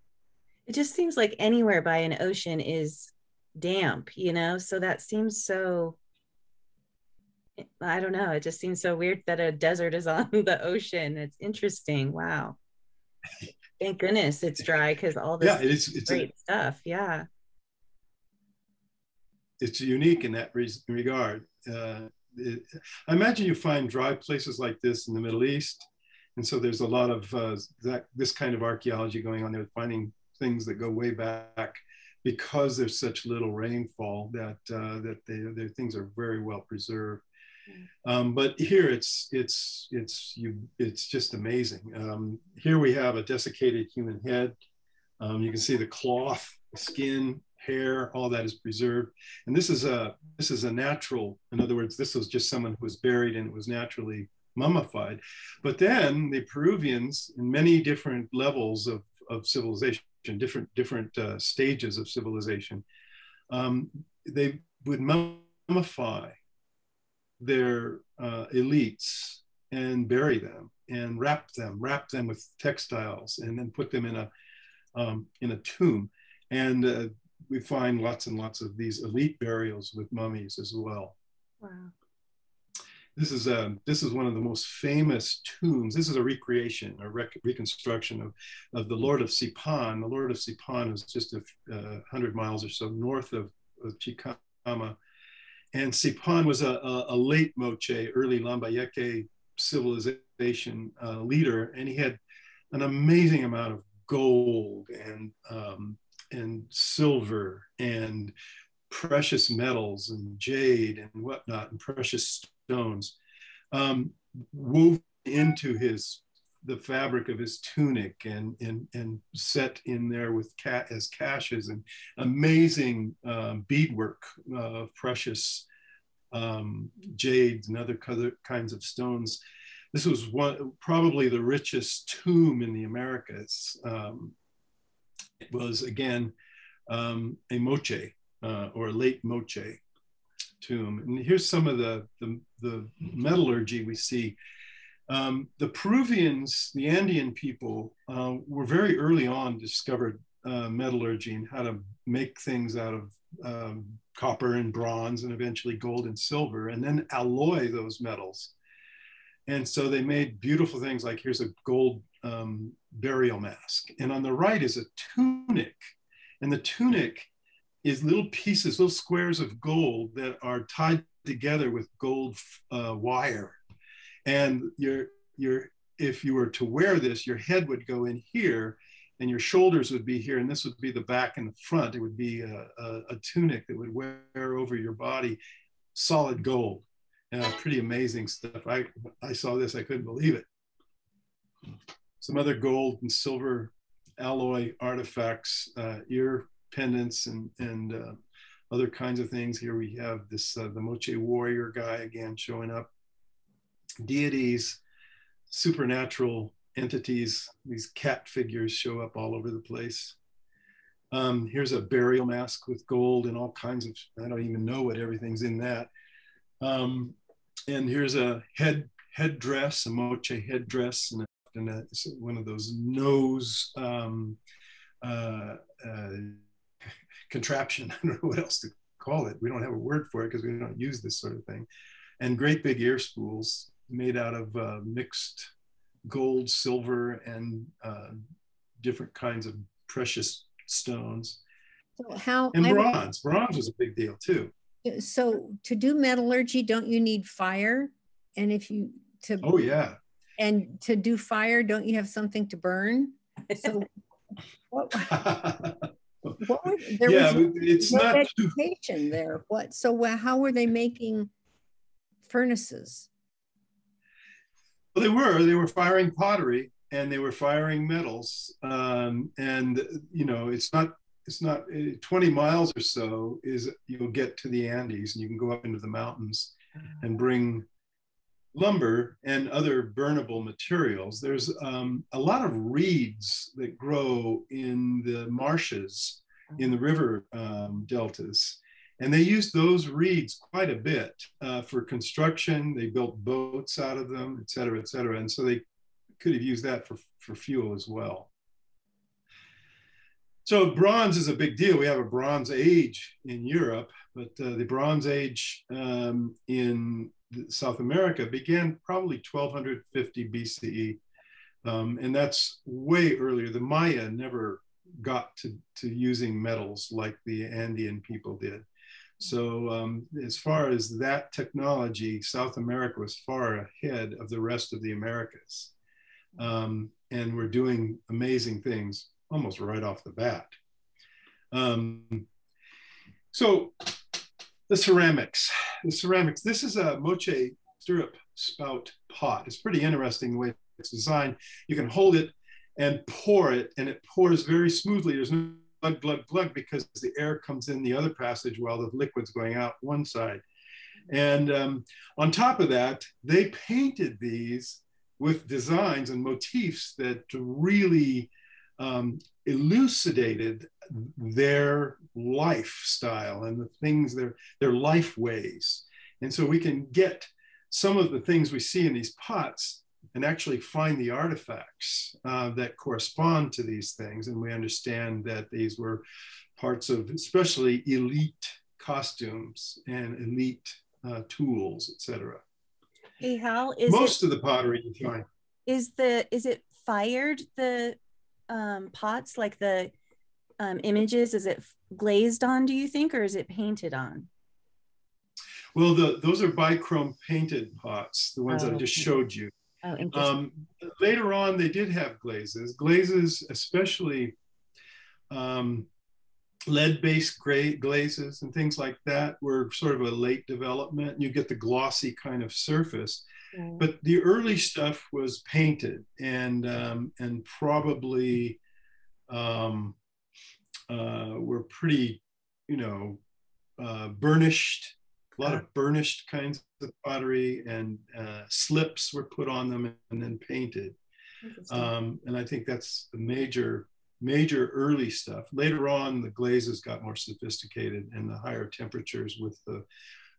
It just seems like anywhere by an ocean is damp, you know? So that seems so... I don't know. It just seems so weird that a desert is on the ocean. It's interesting. Wow. Thank goodness it's dry because all this yeah, it's, it's great a, stuff. Yeah. It's unique in that re regard. Uh, it, I imagine you find dry places like this in the Middle East. And so there's a lot of uh, that, this kind of archaeology going on there, finding things that go way back because there's such little rainfall that, uh, that they, their things are very well preserved. Um, but here it's it's it's you it's just amazing. Um, here we have a desiccated human head. Um, you can see the cloth, skin, hair, all that is preserved. And this is a this is a natural. In other words, this was just someone who was buried and it was naturally mummified. But then the Peruvians, in many different levels of of civilization, different different uh, stages of civilization, um, they would mummify their uh, elites and bury them and wrap them, wrap them with textiles, and then put them in a um, in a tomb. And uh, we find lots and lots of these elite burials with mummies as well. Wow! This is a this is one of the most famous tombs. This is a recreation, a rec reconstruction of of the Lord of Sipan. The Lord of Sipan is just a uh, hundred miles or so north of, of Chicama. And Sipan was a, a, a late Moche, early Lambayeque civilization uh, leader, and he had an amazing amount of gold and um, and silver and precious metals and jade and whatnot and precious stones um, woven into his the fabric of his tunic and and and set in there with cat as caches and amazing um, beadwork of uh, precious um, jades and other kinds of stones. This was one probably the richest tomb in the Americas. Um, it was again um, a Moche uh, or a late Moche tomb. And here's some of the the, the metallurgy we see. Um, the Peruvians, the Andean people, uh, were very early on discovered uh, metallurgy and how to make things out of um, copper and bronze and eventually gold and silver, and then alloy those metals. And so they made beautiful things like here's a gold um, burial mask. And on the right is a tunic. And the tunic is little pieces, little squares of gold that are tied together with gold uh, wire. And your, your, if you were to wear this, your head would go in here and your shoulders would be here. And this would be the back and the front. It would be a, a, a tunic that would wear over your body, solid gold. Uh, pretty amazing stuff. I, I saw this, I couldn't believe it. Some other gold and silver alloy artifacts, uh, ear pendants and, and uh, other kinds of things. Here we have this, uh, the Moche warrior guy again showing up. Deities, supernatural entities, these cat figures show up all over the place. Um, here's a burial mask with gold and all kinds of, I don't even know what everything's in that. Um, and here's a head headdress, a Moche headdress, and, a, and a, one of those nose um, uh, uh, contraption. I don't know what else to call it. We don't have a word for it because we don't use this sort of thing. And great big ear spools made out of uh, mixed gold, silver, and uh, different kinds of precious stones. So how and bronze. I, bronze was a big deal too. So to do metallurgy, don't you need fire? And if you to oh yeah and to do fire, don't you have something to burn? So what, what were, there yeah, was it's no not vegetation too... there. What? So how were they making furnaces? Well, they were they were firing pottery and they were firing metals, um, and you know it's not it's not uh, twenty miles or so is you'll get to the Andes, and you can go up into the mountains and bring lumber and other burnable materials. There's um, a lot of reeds that grow in the marshes in the river um, deltas. And they used those reeds quite a bit uh, for construction. They built boats out of them, et cetera, et cetera. And so they could have used that for, for fuel as well. So bronze is a big deal. We have a Bronze Age in Europe, but uh, the Bronze Age um, in South America began probably twelve fifty B C E, um, and that's way earlier. The Maya never got to, to using metals like the Andean people did. So um, as far as that technology, South America was far ahead of the rest of the Americas, um, and we're doing amazing things almost right off the bat. Um, so the ceramics. The ceramics, this is a Moche stirrup spout pot. It's pretty interesting the way it's designed. You can hold it and pour it, and it pours very smoothly. There's no glug, glug, glug, because the air comes in the other passage while the liquid's going out one side. And um, on top of that, they painted these with designs and motifs that really um, elucidated their lifestyle and the things, their, their life ways. And so we can get some of the things we see in these pots and actually find the artifacts uh, that correspond to these things. And we understand that these were parts of especially elite costumes and elite uh, tools, et cetera. Hey, Hal, is most it, of the pottery you find. Is, the, is it fired, the um, pots, like the Um, images? Is it glazed on, do you think, or is it painted on? Well, the, those are bichrome painted pots, the ones oh, that I just okay. showed you. Oh, um, later on, they did have glazes. Glazes, especially um, lead-based glazes and things like that, were sort of a late development. You get the glossy kind of surface. Okay. But the early stuff was painted and, um, and probably um, Uh, were pretty, you know, uh, burnished, a lot of burnished kinds of pottery, and uh, slips were put on them and then painted. Um, and I think that's the major, major early stuff. Later on, the glazes got more sophisticated and the higher temperatures with the,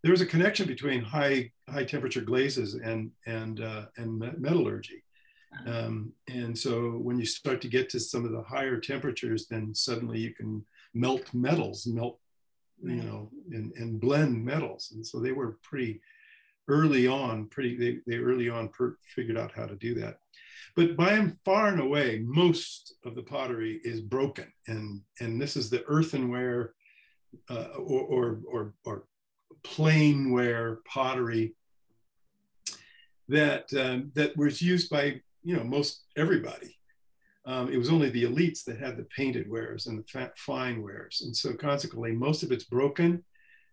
there was a connection between high, high temperature glazes and, and, uh, and metallurgy. Um, and so when you start to get to some of the higher temperatures, then suddenly you can melt metals, melt, you know, and, and blend metals. And so they were pretty early on, pretty, they, they early on per, figured out how to do that. But by and far and away, most of the pottery is broken. And, and this is the earthenware uh, or, or, or, or plainware pottery that, um, that was used by, you know, most everybody. Um, it was only the elites that had the painted wares and the fine wares. And so consequently, most of it's broken,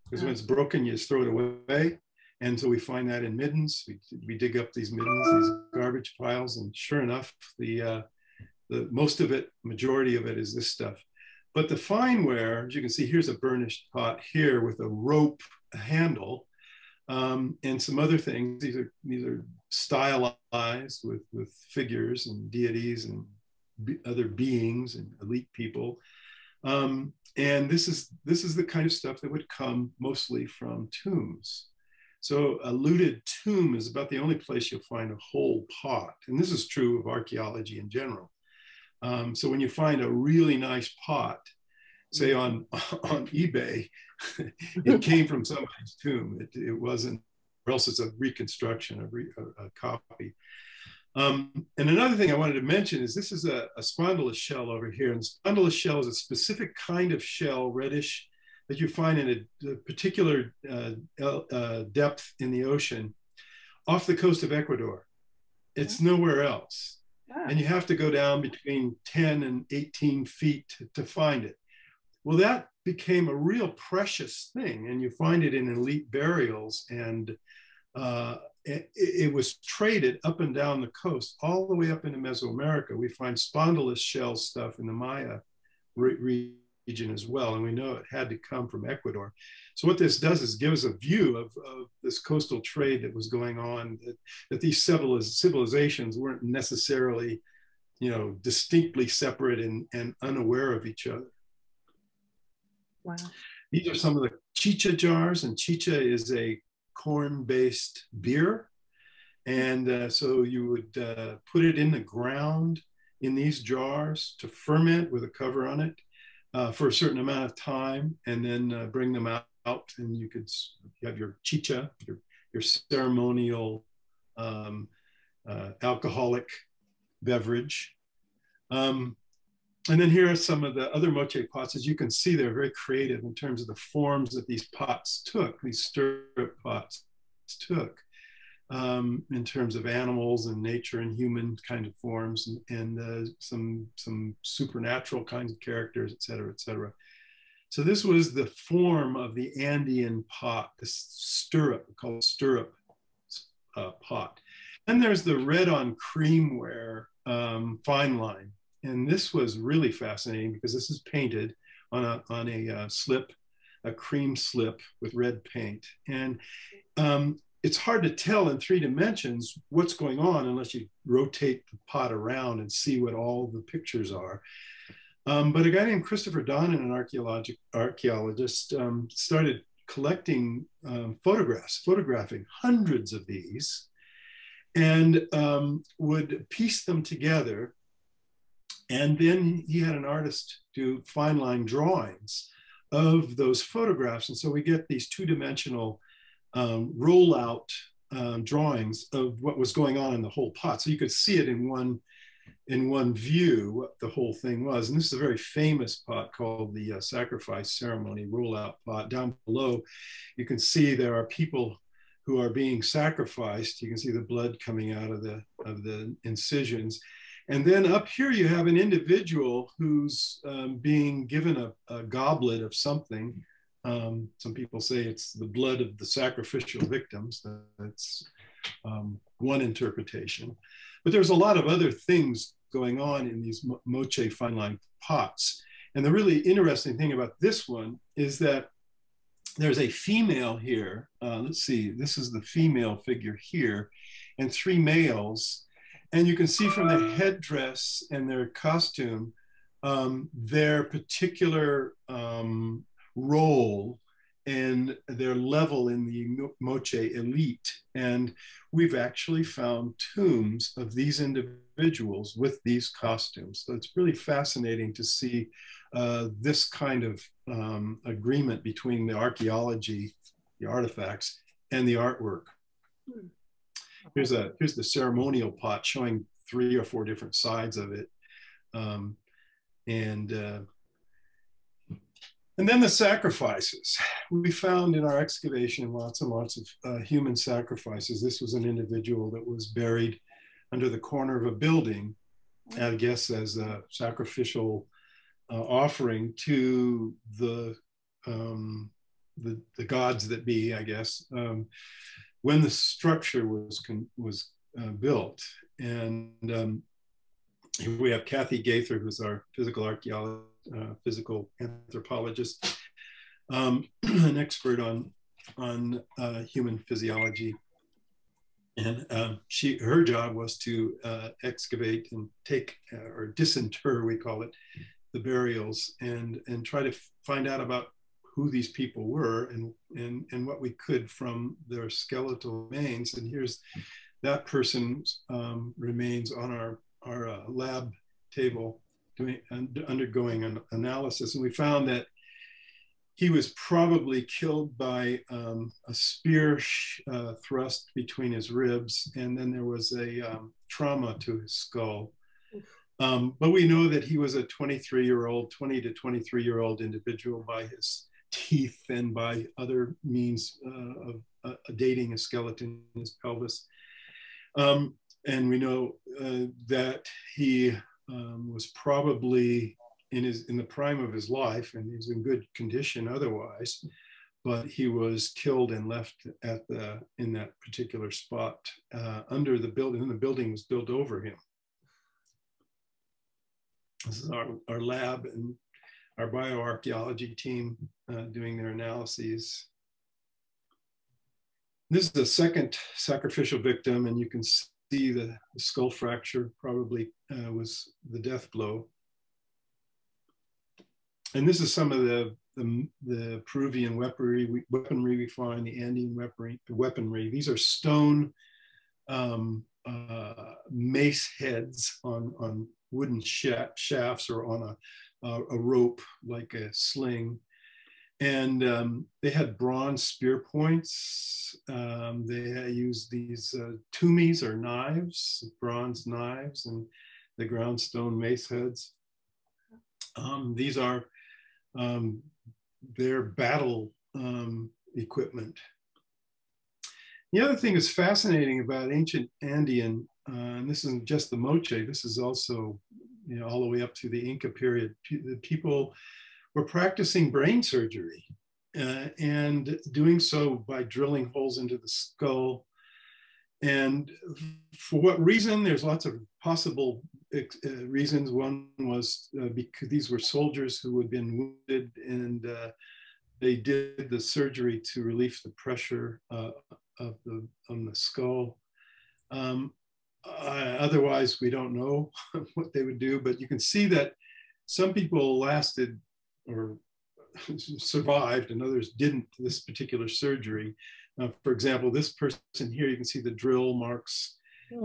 because when it's broken, you just throw it away. And so we find that in middens. We, we dig up these middens, these garbage piles, and sure enough, the, uh, the most of it, majority of it is this stuff. But the fine ware, as you can see, here's a burnished pot here with a rope handle, um, and some other things. These are, these are stylized with, with figures and deities and be other beings and elite people. Um, and this is, this is the kind of stuff that would come mostly from tombs. So a looted tomb is about the only place you'll find a whole pot. And this is true of archaeology in general. Um, so when you find a really nice pot, say on, on eBay, it came from somebody's tomb. It, it wasn't, or else it's a reconstruction, a, re, a, a copy. Um, and another thing I wanted to mention is this is a, a spondylus shell over here. And the spondylus shell is a specific kind of shell, reddish, that you find in a, a particular uh, uh, depth in the ocean. off the coast of Ecuador. It's nowhere else. Ah. And you have to go down between ten and eighteen feet to, to find it. Well, that became a real precious thing, and you find it in elite burials, and uh, it, it was traded up and down the coast, all the way up into Mesoamerica. We find spondylus shell stuff in the Maya re region as well, and we know it had to come from Ecuador. So what this does is give us a view of, of this coastal trade that was going on, that, that these civiliz civilizations weren't necessarily, you know, distinctly separate and, and unaware of each other. Wow. These are some of the chicha jars, and chicha is a corn-based beer. And uh, so you would uh, put it in the ground in these jars to ferment with a cover on it uh, for a certain amount of time, and then uh, bring them out, and you could have your chicha, your, your ceremonial um, uh, alcoholic beverage. Um, And then here are some of the other moche pots. As you can see, they're very creative in terms of the forms that these pots took, these stirrup pots took, um, in terms of animals and nature and human kind of forms, and, and uh, some, some supernatural kinds of characters, et cetera, et cetera. So this was the form of the Andean pot, this stirrup, called stirrup uh, pot. And there's the red on creamware um, fine line. And this was really fascinating because this is painted on a, on a uh, slip, a cream slip with red paint. And um, it's hard to tell in three dimensions what's going on unless you rotate the pot around and see what all the pictures are. Um, but a guy named Christopher Donnan, an archaeologic, archaeologist, um, started collecting um, photographs, photographing hundreds of these, and um, would piece them together. And then he had an artist do fine line drawings of those photographs. And so we get these two-dimensional um, rollout um, drawings of what was going on in the whole pot. So you could see it in one, in one view, what the whole thing was. And this is a very famous pot called the uh, Sacrifice Ceremony Rollout Pot. Down below, you can see there are people who are being sacrificed. You can see the blood coming out of the, of the incisions. And then up here, you have an individual who's um, being given a, a goblet of something. Um, some people say it's the blood of the sacrificial victims. That's um, one interpretation. But there's a lot of other things going on in these moche fine line pots. And the really interesting thing about this one is that there's a female here. Uh, let's see, this is the female figure here, and three males. And you can see from the headdress and their costume, um, their particular um, role and their level in the moche elite. And we've actually found tombs of these individuals with these costumes. So it's really fascinating to see uh, this kind of um, agreement between the archaeology, the artifacts, and the artwork. Hmm. Here's, a, here's the ceremonial pot showing three or four different sides of it. Um, and, uh, and then the sacrifices. We found in our excavation lots and lots of uh, human sacrifices. This was an individual that was buried under the corner of a building, I guess as a sacrificial uh, offering to the, um, the, the gods that be, I guess. Um, when the structure was, was uh, built. And um, we have Kathy Gaither, who's our physical archaeologist, uh, physical anthropologist, um, an expert on, on uh, human physiology. And uh, she, her job was to uh, excavate and take, uh, or disinter, we call it, the burials, and, and try to find out about who these people were and, and, and what we could from their skeletal remains. And here's that person's um, remains on our, our uh, lab table doing, undergoing an analysis. And we found that he was probably killed by um, a spear uh, thrust between his ribs. And then there was a um, trauma to his skull. Um, but we know that he was a twenty-three year old, twenty to twenty-three year old individual by his teeth and by other means uh, of uh, dating a skeleton in his pelvis. Um, and we know uh, that he um, was probably in, his, in the prime of his life, and he was in good condition otherwise, but he was killed and left at the, in that particular spot uh, under the building, and the building was built over him. This is our, our lab and our bioarchaeology team uh, doing their analyses. This is the second sacrificial victim, and you can see the, the skull fracture probably uh, was the death blow. And this is some of the, the, the Peruvian weaponry we, weaponry we find, the Andean weaponry. weaponry. These are stone um, uh, mace heads on, on wooden shafts or on a, uh, a rope like a sling. And um, they had bronze spear points. Um, they used these uh, tumis or knives, bronze knives, and the ground stone mace heads. Um, these are um, their battle um, equipment. The other thing that's fascinating about ancient Andean, uh, and this isn't just the Moche, this is also, you know, all the way up to the Inca period, the people were practicing brain surgery uh, and doing so by drilling holes into the skull. And for what reason? There's lots of possible uh, reasons. One was uh, because these were soldiers who had been wounded, and uh, they did the surgery to relieve the pressure uh, of the, on the skull. Um, uh, otherwise, we don't know what they would do, but you can see that some people lasted or survived and others didn't this particular surgery. Uh, for example, this person here, you can see the drill marks,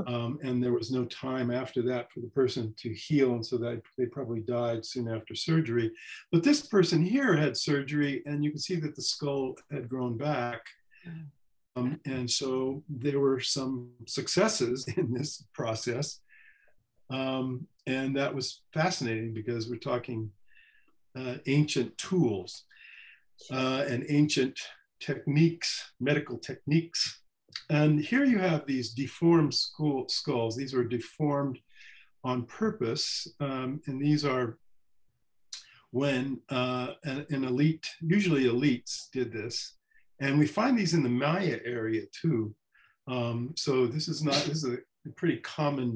um, and there was no time after that for the person to heal, and so that they probably died soon after surgery. But this person here had surgery, and you can see that the skull had grown back. Um, and so there were some successes in this process. Um, and that was fascinating because we're talking Uh, ancient tools uh, and ancient techniques, medical techniques. And here you have these deformed skull, skulls. These were deformed on purpose. Um, and these are when uh, an, an elite, usually elites did this. And we find these in the Maya area too. Um, so this is not, this is a pretty common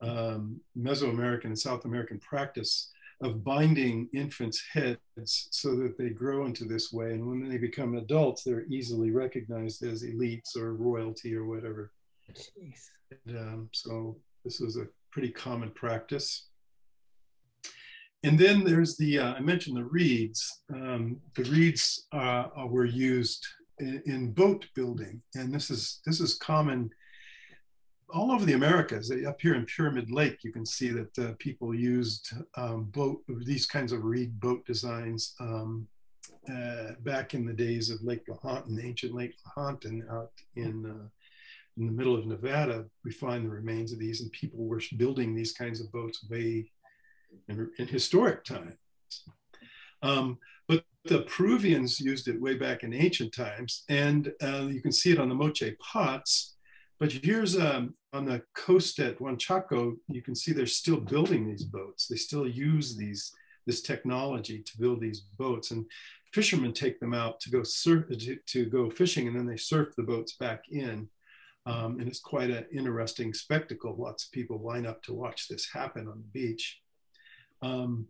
um, Mesoamerican and South American practice of binding infants' heads so that they grow into this way. And when they become adults, they're easily recognized as elites or royalty or whatever. Jeez. And, um, so this was a pretty common practice. And then there's the, uh, I mentioned the reeds. Um, the reeds uh, were used in, in boat building. And this is, this is common all over the Americas. Up here in Pyramid Lake, you can see that uh, people used um, boat, these kinds of reed boat designs um, uh, back in the days of Lake Lahontan, ancient Lake Lahontan out in, uh, in the middle of Nevada. We find the remains of these, and people were building these kinds of boats way in, in historic times. Um, but the Peruvians used it way back in ancient times, and uh, you can see it on the Moche pots. But here's um, on the coast at Huanchaco, you can see they're still building these boats. They still use these, this technology to build these boats, and fishermen take them out to go surf, to, to go fishing, and then they surf the boats back in. Um, and it's quite an interesting spectacle. Lots of people line up to watch this happen on the beach. Um,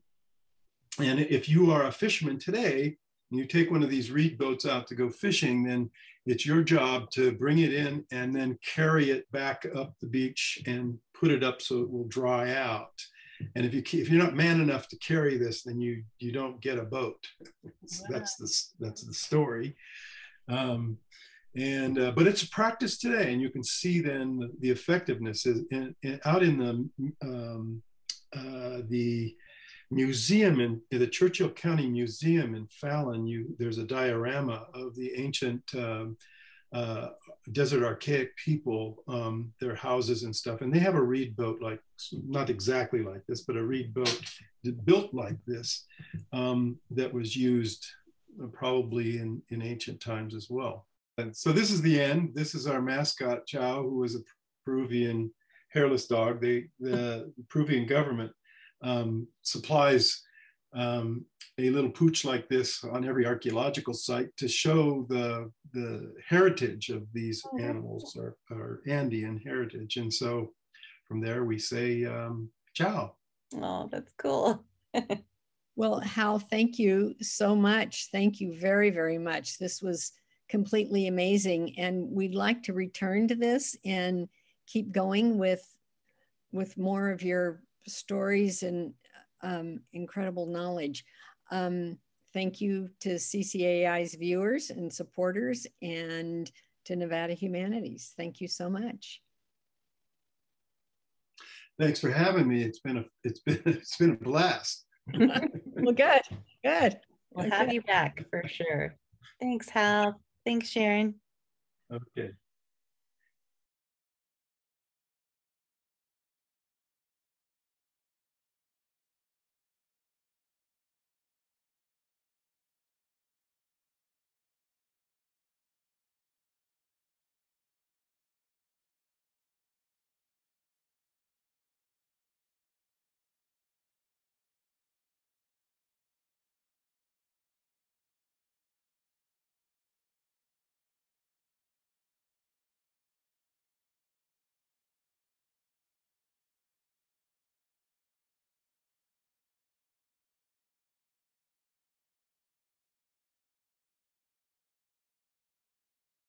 and if you are a fisherman today, and you take one of these reed boats out to go fishing, then it's your job to bring it in and then carry it back up the beach and put it up so it will dry out. And if, you, if you're not man enough to carry this, then you, you don't get a boat. So wow. That's, the, that's the story. Um, and, uh, but it's a practice today, and you can see then the, the effectiveness is in, in, out in the, um, uh, the museum in, in the Churchill County Museum in Fallon. You, there's a diorama of the ancient um, uh, desert archaic people, um, their houses and stuff. And they have a reed boat, like, not exactly like this, but a reed boat built like this um, that was used probably in, in ancient times as well. And so this is the end. This is our mascot, Chao, who was a Peruvian hairless dog. They, the Peruvian government um, supplies um, a little pooch like this on every archaeological site to show the, the heritage of these animals, our, our Andean heritage. And so from there we say, um, Chao. Oh, that's cool. Well, Hal, thank you so much. Thank you very, very much. This was completely amazing. And we'd like to return to this and keep going with, with more of your stories and um, incredible knowledge. Um, thank you to C C A I's viewers and supporters and to Nevada Humanities. Thank you so much. Thanks for having me. It's been a, it's been, it's been a blast. Well, good, good. We'll have you back for sure. Thanks, Hal. Thanks, Sharon. Okay.